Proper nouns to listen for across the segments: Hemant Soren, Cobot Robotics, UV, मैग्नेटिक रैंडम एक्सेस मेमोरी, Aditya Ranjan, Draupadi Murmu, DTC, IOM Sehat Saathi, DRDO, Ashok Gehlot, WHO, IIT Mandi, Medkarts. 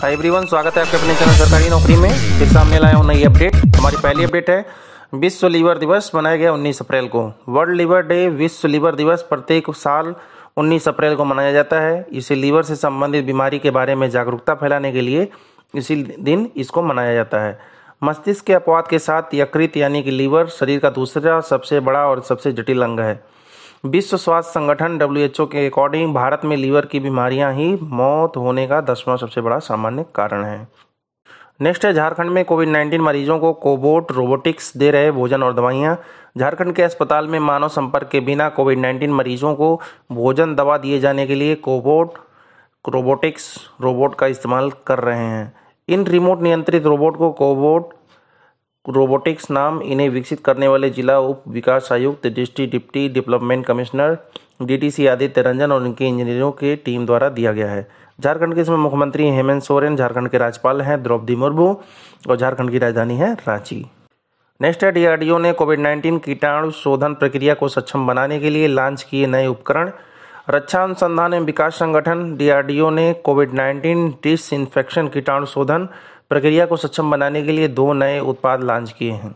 Hi everyone, स्वागत है आपके अपने चैनल सरकारी नौकरी में। फिर सामने लाया हूं नई अपडेट। हमारी पहली अपडेट है विश्व लीवर दिवस मनाया गया 19 अप्रैल को। वर्ल्ड लीवर डे विश्व लीवर दिवस प्रत्येक साल 19 अप्रैल को मनाया जाता है। इसे लीवर से संबंधित बीमारी के बारे में जागरूकता फैलाने के लिए इसी दिन इसको मनाया जाता है। मस्तिष्क के अपवाद के साथ यकृत यानी कि लीवर शरीर का दूसरा सबसे बड़ा और सबसे जटिल अंग है। विश्व स्वास्थ्य संगठन WHO के अकॉर्डिंग भारत में लीवर की बीमारियां ही मौत होने का 10वां सबसे बड़ा सामान्य कारण है। नेक्स्ट है झारखंड में कोविड-19 मरीजों को कोबोट रोबोटिक्स दे रहे भोजन और दवाइयां। झारखंड के अस्पताल में मानव संपर्क के बिना कोविड-19 मरीजों को भोजन दवा दिए जाने के लिए कोबोट रोबोटिक्स रोबोट का इस्तेमाल कर रहे हैं। इन रिमोट नियंत्रित रोबोट को कोबोट रोबोटिक्स नाम इन्हें विकसित करने वाले जिला उप विकास आयुक्त, district deputy development commissioner DTC Aditya Ranjan और उनके इंजीनियरों के टीम द्वारा दिया गया है। झारखंड के इसमें मुख्यमंत्री हेमंत सोरेन, झारखंड के राज्यपाल हैं द्रौपदी मुर्मू और झारखंड की राजधानी है रांची। नेक्स्ट है DRDO ने कोविड-19 कीटाणु शोधन प्रक्रिया को सक्षम बनाने के लिए लॉन्च किए नए उपकरण। रक्षा अनुसंधान एवं विकास संगठन DRDO ने कोविड-19 डिसइंफेक्शन कीटाणु शोधन प्रक्रिया को सक्षम बनाने के लिए 2 नए उत्पाद लॉन्च किए हैं।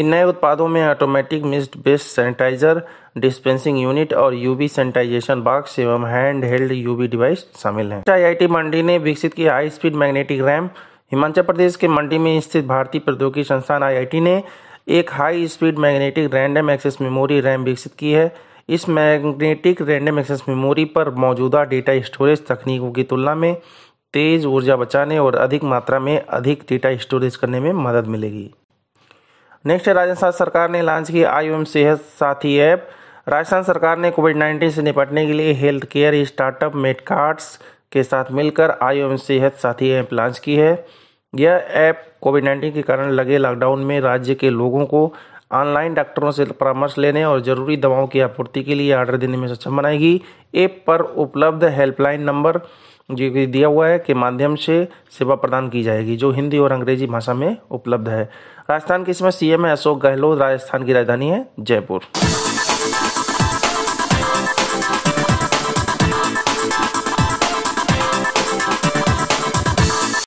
इन नए उत्पादों में automatic mist based sanitiser dispensing unit और UV सैनिटाइजेशन बॉक्स एवं हैंड हेल्ड UV डिवाइस शामिल हैं। IIT मंडी ने विकसित किया high speed magnetic RAM. Himachal Pradesh के मंडी में स्थित भारतीय प्रौद्योगिकी संस्थान IIT ने एक high speed मैग्नेटिक रैंडम एक्सेस मेमोरी RAM विकसित की है। इस मैग्नेटिक रैंडम एक्सेस मेमोरी पर मौजूदा डेटा स्टोरेज तकनीकों की तुलना में तेज़ ऊर्जा बचाने और अधिक मात्रा में अधिक डेटा स्टोरेज करने में मदद मिलेगी। नेक्स्ट है राजस्थान सरकार ने लॉन्च की IOM सेहत साथी ऐप। राजस्थान सरकार ने कोविड-19 से निपटने के लिए हेल्थ केयर स्टार्टअप मेडकार्ट्स के साथ मिलकर IOM सेहत साथी ऐप लॉन्च की है। यह ऐप कोविड-19 के कारण लगे लॉकडाउन में राज्य के लोगों को ऑनलाइन डॉक्टरों से परामर्श लेने और जरूरी दवाओं की आपूर्ति के लिए ऑर्डर देने में सक्षम बनाएगी। ऐप पर उपलब्ध हेल्पलाइन नंबर जो कि दिया हुआ है के माध्यम से सेवा प्रदान की जाएगी, जो हिंदी और अंग्रेजी भाषा में उपलब्ध है। राजस्थान के इसमें CM है अशोक गहलोत, राजस्थान की राजधानी है जयपुर।